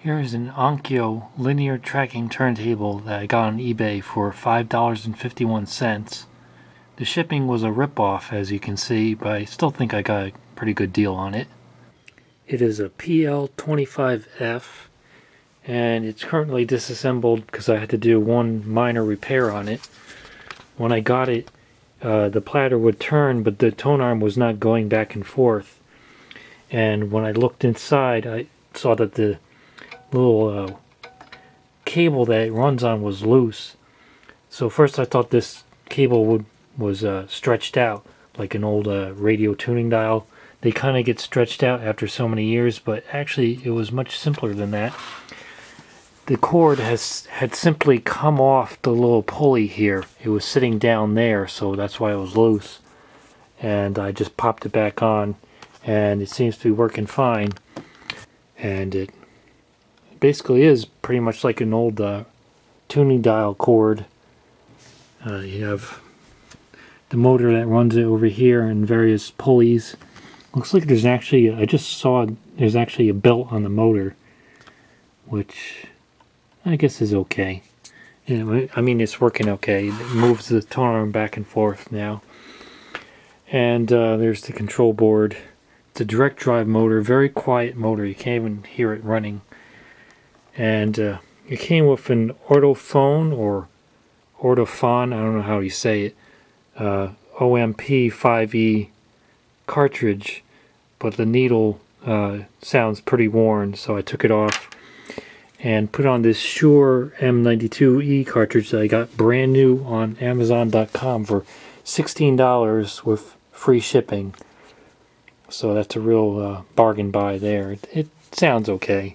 Here is an Onkyo linear tracking turntable that I got on eBay for $5.51. The shipping was a ripoff, as you can see, but I still think I got a pretty good deal on it. It is a PL-25F, and it's currently disassembled because I had to do one minor repair on it. When I got it, the platter would turn, but the tone arm was not going back and forth. And when I looked inside, I saw that the little cable that it runs on was loose. So first I thought this cable was stretched out like an old radio tuning dial. They kind of get stretched out after so many years, but actually it was much simpler than that. The cord had simply come off the little pulley here. It was sitting down there, so that's why it was loose. And I just popped it back on, and it seems to be working fine. And it basically is pretty much like an old tuning dial cord. You have the motor that runs it over here and various pulleys. Looks like there's actually, I just saw there's actually a belt on the motor, which I guess is okay. I mean, it's working okay. It moves the tone arm back and forth now. And there's the control board. It's a direct drive motor, very quiet motor. You can't even hear it running. And it came with an Ortofon, or Ortofon, I don't know how you say it, OMP 5E cartridge, but the needle sounds pretty worn, so I took it off and put on this Shure M92E cartridge that I got brand new on Amazon.com for $16 with free shipping. So that's a real bargain buy there. It sounds okay.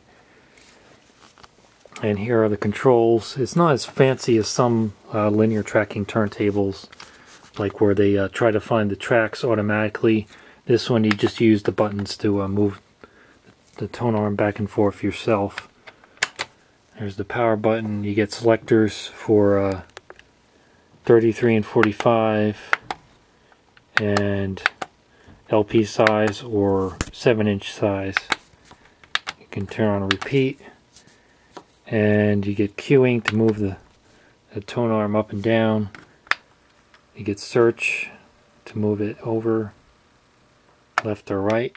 And here are the controls. It's not as fancy as some linear tracking turntables, like where they try to find the tracks automatically. This one, you just use the buttons to move the tone arm back and forth yourself. There's the power button. You get selectors for 33 and 45, and LP size or 7-inch size. You can turn on a repeat. And you get cueing to move the tone arm up and down. You get search to move it over, left or right.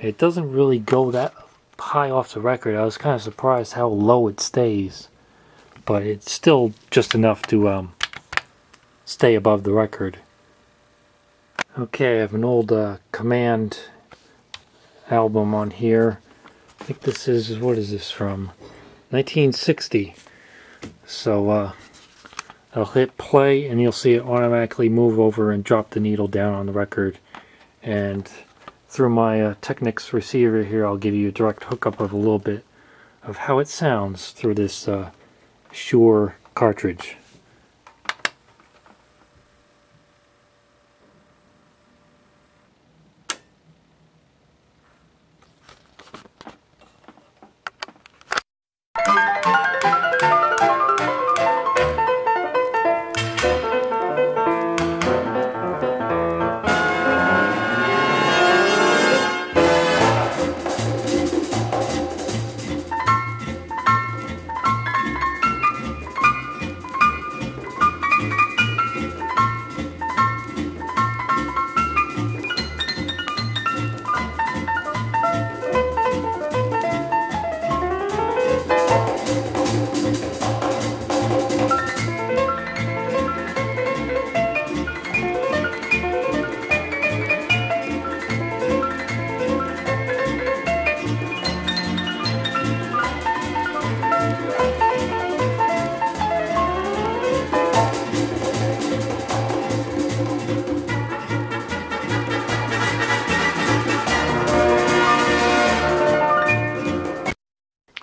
It doesn't really go that high off the record. I was kind of surprised how low it stays, but it's still just enough to stay above the record. Okay, I have an old command album on here. I think this is, what is this from? 1960. So I'll hit play and you'll see it automatically move over and drop the needle down on the record. And through my Technics receiver here, I'll give you a direct hookup of a little bit of how it sounds through this Shure cartridge.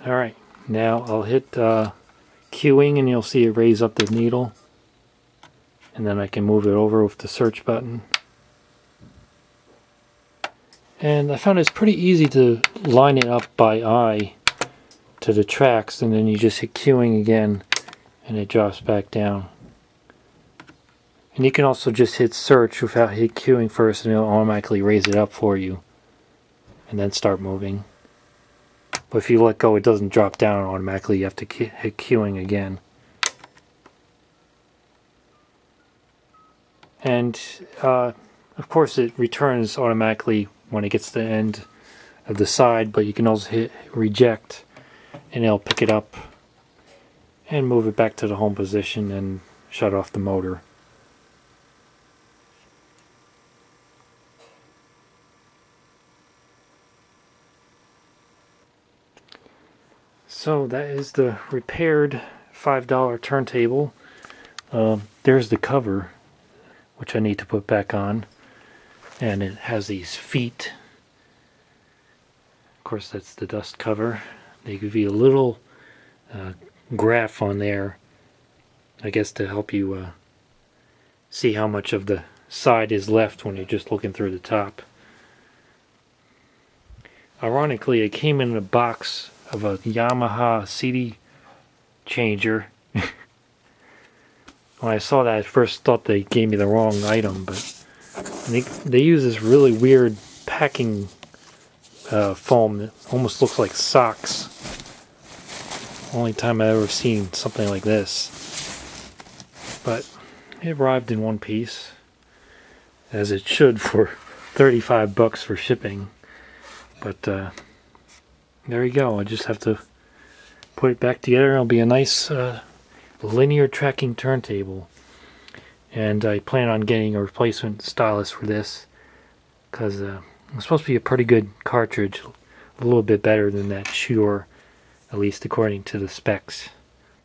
Alright, now I'll hit cueing and you'll see it raise up the needle, and then I can move it over with the search button. And I found it's pretty easy to line it up by eye to the tracks, and then you just hit cueing again and it drops back down. And you can also just hit search without hit cueing first and it'll automatically raise it up for you. and then start moving. But if you let go, it doesn't drop down automatically. You have to hit cueing again. And of course it returns automatically when it gets to the end of the side, but you can also hit reject and it'll pick it up and move it back to the home position and shut off the motor. So that is the repaired $5 turntable. There's the cover, which I need to put back on, and it has these feet. Of course, that's the dust cover. They give you a little graph on there, I guess, to help you see how much of the side is left when you're just looking through the top. Ironically, it came in a box of a Yamaha CD changer. When I saw that, I first thought they gave me the wrong item, but they use this really weird packing foam that almost looks like socks. Only time I've ever seen something like this. But it arrived in one piece, as it should, for 35 bucks for shipping. But there you go. I just have to put it back together. It'll be a nice linear tracking turntable. And I plan on getting a replacement stylus for this, because it's supposed to be a pretty good cartridge, a little bit better than that Shure, at least according to the specs.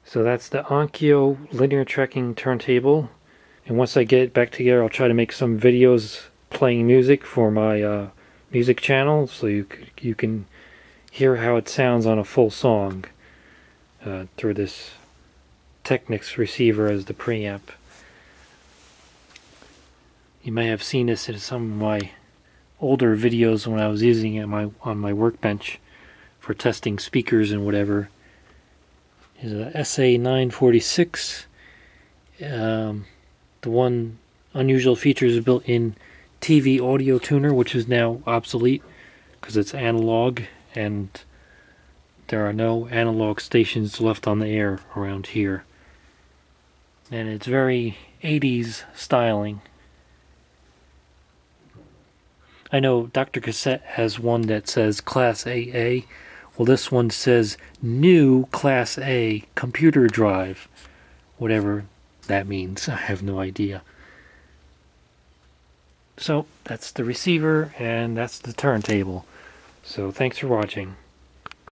So that's the Onkyo linear tracking turntable. And once I get it back together, I'll try to make some videos playing music for my music channel, so you can hear how it sounds on a full song through this Technics receiver as the preamp. You may have seen this in some of my older videos when I was using it on my workbench for testing speakers and whatever. It's a SA-946. The one unusual feature is built-in TV audio tuner, which is now obsolete because it's analog, and there are no analog stations left on the air around here. And it's very 80s styling. I know Dr. Cassette has one that says Class AA. Well, this one says New Class A Computer Drive. Whatever that means, I have no idea. So, that's the receiver, and that's the turntable. So, thanks for watching.